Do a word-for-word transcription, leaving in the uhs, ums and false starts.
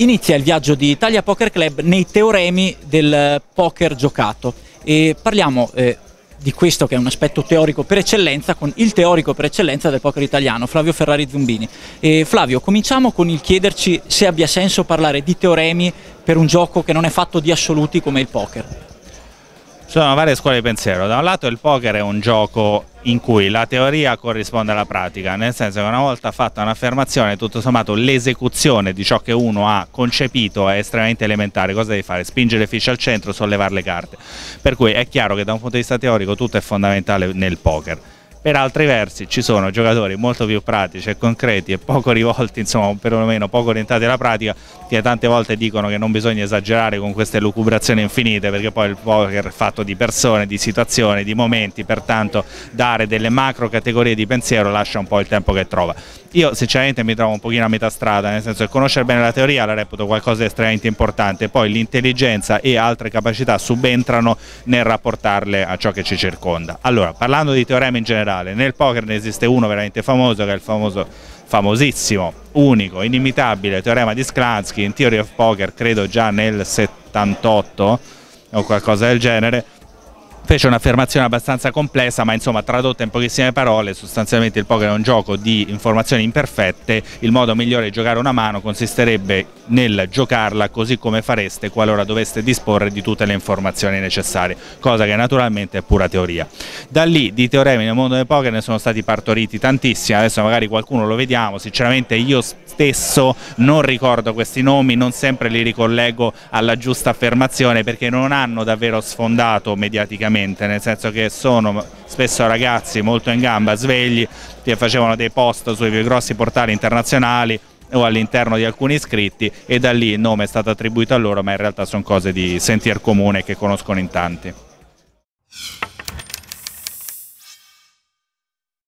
Inizia il viaggio di Italiapokerclub nei teoremi del poker giocato e parliamo eh, di questo che è un aspetto teorico per eccellenza, con il teorico per eccellenza del poker italiano, Flavio Ferrari Zumbini. E Flavio, cominciamo con il chiederci se abbia senso parlare di teoremi per un gioco che non è fatto di assoluti come il poker. Ci sono varie scuole di pensiero. Da un lato il poker è un gioco in cui la teoria corrisponde alla pratica, nel senso che una volta fatta un'affermazione, tutto sommato l'esecuzione di ciò che uno ha concepito è estremamente elementare. Cosa devi fare? Spingere fiche al centro, sollevare le carte. Per cui è chiaro che da un punto di vista teorico tutto è fondamentale nel poker. Per altri versi ci sono giocatori molto più pratici e concreti e poco rivolti, insomma, perlomeno poco orientati alla pratica, che tante volte dicono che non bisogna esagerare con queste lucubrazioni infinite, perché poi il poker è fatto di persone, di situazioni, di momenti, pertanto dare delle macro categorie di pensiero lascia un po' il tempo che trova. Io sinceramente mi trovo un pochino a metà strada, nel senso che conoscere bene la teoria la reputo qualcosa di estremamente importante, poi l'intelligenza e altre capacità subentrano nel rapportarle a ciò che ci circonda. Allora, parlando di teoremi in generale, nel poker ne esiste uno veramente famoso, che è il famoso, famosissimo, unico, inimitabile teorema di Sklansky, in Theory of Poker, credo già nel settantotto o qualcosa del genere. Fece un'affermazione abbastanza complessa, ma insomma tradotta in pochissime parole, sostanzialmente il poker è un gioco di informazioni imperfette, il modo migliore di giocare una mano consisterebbe nel giocarla così come fareste qualora doveste disporre di tutte le informazioni necessarie, cosa che naturalmente è pura teoria. Da lì di teoremi nel mondo del poker ne sono stati partoriti tantissimi, adesso magari qualcuno lo vediamo, sinceramente io stesso non ricordo questi nomi, non sempre li ricollego alla giusta affermazione perché non hanno davvero sfondato mediaticamente, nel senso che sono spesso ragazzi molto in gamba, svegli, che facevano dei post sui più grossi portali internazionali o all'interno di alcuni iscritti, e da lì il nome è stato attribuito a loro, ma in realtà sono cose di sentir comune che conoscono in tanti.